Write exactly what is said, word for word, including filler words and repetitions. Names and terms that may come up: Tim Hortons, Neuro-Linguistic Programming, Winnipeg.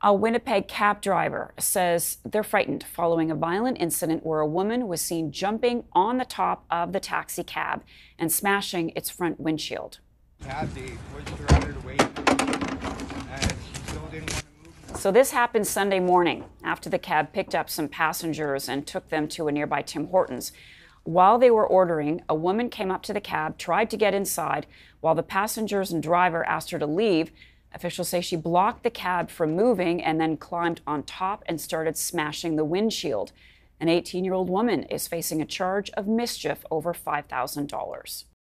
A Winnipeg cab driver says they're frightened following a violent incident where a woman was seen jumping on the top of the taxi cab and smashing its front windshield. So this happened Sunday morning after the cab picked up some passengers and took them to a nearby Tim Hortons. While they were ordering, a woman came up to the cab, tried to get inside, while the passengers and driver asked her to leave. Officials say she blocked the cab from moving and then climbed on top and started smashing the windshield. An eighteen-year-old woman is facing a charge of mischief over five thousand dollars.